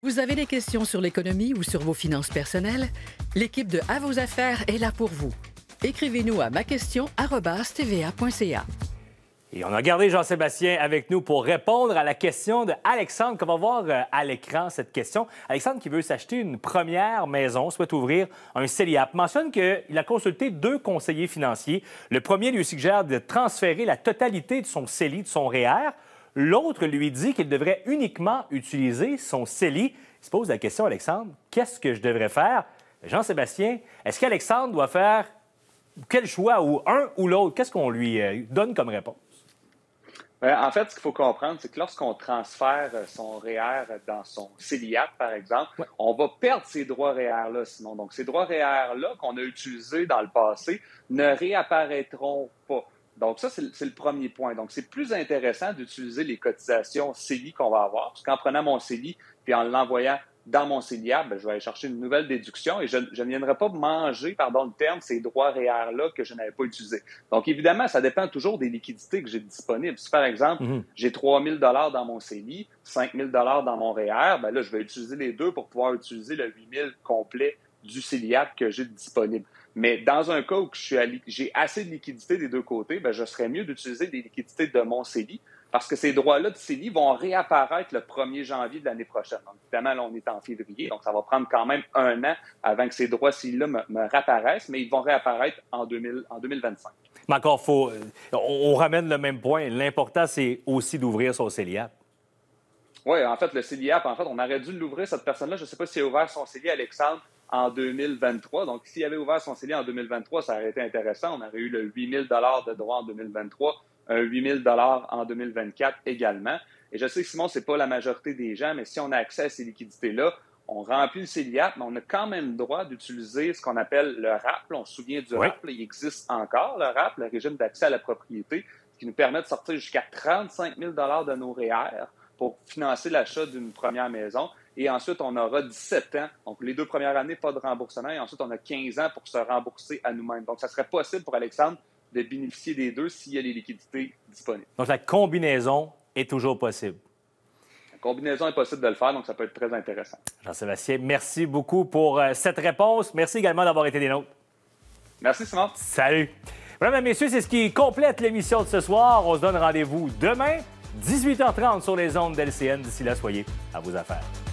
Vous avez des questions sur l'économie ou sur vos finances personnelles? L'équipe de À vos affaires est là pour vous. Écrivez-nous à maquestion@tva.ca. Et on a gardé Jean-Sébastien avec nous pour répondre à la question de Alexandre, qu'on va voir à l'écran cette question. Alexandre qui veut s'acheter une première maison, souhaite ouvrir un CELIAPP. Mentionne qu'il a consulté deux conseillers financiers. Le premier lui suggère de transférer la totalité de son CELI, de son REER. L'autre lui dit qu'il devrait uniquement utiliser son CELI. Il se pose la question, Alexandre, qu'est-ce que je devrais faire? Jean-Sébastien, est-ce qu'Alexandre doit faire quel choix, ou un ou l'autre? Qu'est-ce qu'on lui donne comme réponse? En fait, ce qu'il faut comprendre, c'est que lorsqu'on transfère son REER dans son CELIAPP, par exemple, ouais, on va perdre ces droits REER-là sinon. Donc, ces droits REER-là qu'on a utilisés dans le passé ne réapparaîtront pas. Donc, ça, c'est le premier point. Donc, c'est plus intéressant d'utiliser les cotisations CELI qu'on va avoir, parce qu'en prenant mon CELI puis en l'envoyant dans mon CELIAPP, je vais aller chercher une nouvelle déduction et je ne viendrai pas manger, pardon le terme, ces droits REER-là que je n'avais pas utilisés. Donc, évidemment, ça dépend toujours des liquidités que j'ai disponibles. Si, par exemple, j'ai 3 000 $ dans mon CELI, 5 000 $ dans mon REER, bien là, je vais utiliser les deux pour pouvoir utiliser le 8 000 complet du CELIAPP que j'ai disponible. Mais dans un cas où j'ai assez de liquidités des deux côtés, bien, je serais mieux d'utiliser des liquidités de mon CELI, parce que ces droits-là de CELI vont réapparaître le 1er janvier de l'année prochaine. Donc, évidemment, là, on est en février, donc ça va prendre quand même 1 an avant que ces droits CELI-là me réapparaissent, mais ils vont réapparaître en 2025. Mais encore, on ramène le même point. L'important, c'est aussi d'ouvrir son CELIAPP. Oui, en fait, le CELIAPP, en fait, on aurait dû l'ouvrir, cette personne-là. Je ne sais pas si elle a ouvert son CELI, Alexandre, en 2023. Donc, s'il avait ouvert son CELI en 2023, ça aurait été intéressant. On aurait eu le 8 000 $ de droit en 2023, un 8 000 $ en 2024 également. Et je sais que, Simon, ce n'est pas la majorité des gens, mais si on a accès à ces liquidités-là, on remplit le CELIAPP, mais on a quand même droit d'utiliser ce qu'on appelle le RAP. On se souvient du RAP, il existe encore, le RAP, le régime d'accès à la propriété, qui nous permet de sortir jusqu'à 35 000 $ de nos REER pour financer l'achat d'une première maison. Et ensuite, on aura 17 ans. Donc, les 2 premières années, pas de remboursement. Et ensuite, on a 15 ans pour se rembourser à nous-mêmes. Donc, ça serait possible pour Alexandre de bénéficier des deux s'il y a les liquidités disponibles. Donc, la combinaison est toujours possible. La combinaison est possible de le faire, donc ça peut être très intéressant. Jean-Sébastien, merci beaucoup pour cette réponse. Merci également d'avoir été des nôtres. Merci, Simon. Salut. Voilà, mesdames et messieurs, c'est ce qui complète l'émission de ce soir. On se donne rendez-vous demain, 18 h 30 sur les ondes d'LCN. D'ici là, soyez à vos affaires.